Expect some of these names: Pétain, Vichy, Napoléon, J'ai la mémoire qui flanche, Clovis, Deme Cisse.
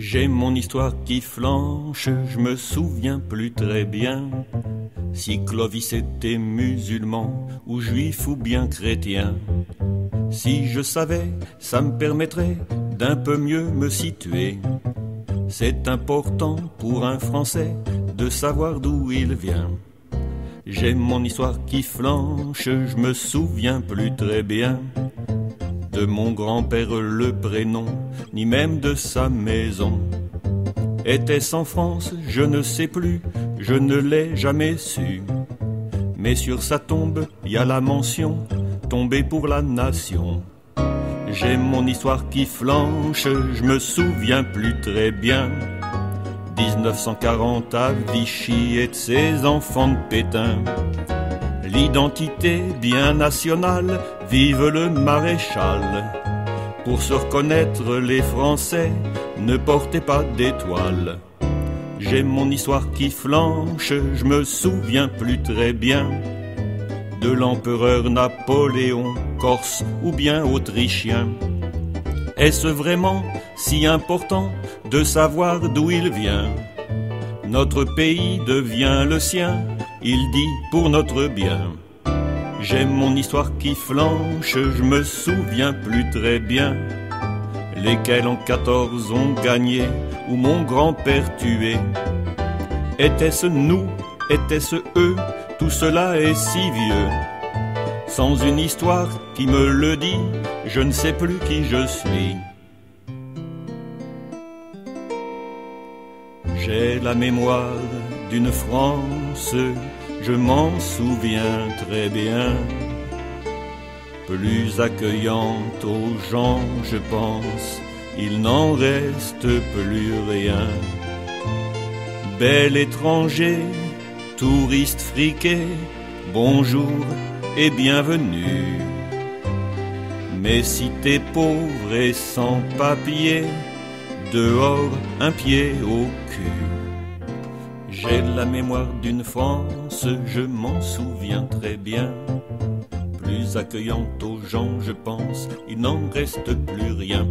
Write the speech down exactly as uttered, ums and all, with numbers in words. J'ai mon histoire qui flanche, je me souviens plus très bien si Clovis était musulman ou juif ou bien chrétien. Si je savais, ça me permettrait d'un peu mieux me situer. C'est important pour un Français de savoir d'où il vient. J'ai mon histoire qui flanche, je me souviens plus très bien de mon grand-père le prénom, ni même de sa maison. Était-ce en France? Je ne sais plus, je ne l'ai jamais su. Mais sur sa tombe, il y a la mention, tombée pour la nation. J'ai mon histoire qui flanche, je me souviens plus très bien mille neuf cent quarante à Vichy et de ses enfants de Pétain. L'identité bien nationale, vive le maréchal. Pour se reconnaître, les Français ne portaient pas d'étoiles. J'ai mon histoire qui flanche, je me souviens plus très bien de l'empereur Napoléon, corse ou bien autrichien. Est-ce vraiment si important de savoir d'où il vient? Notre pays devient le sien, il dit pour notre bien. J'ai mon histoire qui flanche, je me souviens plus très bien lesquels en quatorze ont gagné ou mon grand-père tué. Était-ce nous? Était-ce eux? Tout cela est si vieux. Sans une histoire qui me le dit, je ne sais plus qui je suis. J'ai la mémoire d'une France, je m'en souviens très bien. Plus accueillante aux gens, je pense, il n'en reste plus rien. Bel étranger, touriste friqué, bonjour et bienvenue. Mais si t'es pauvre et sans papier, dehors un pied au cul. J'ai la mémoire d'une France, je m'en souviens très bien. Plus accueillante aux gens, je pense, il n'en reste plus rien.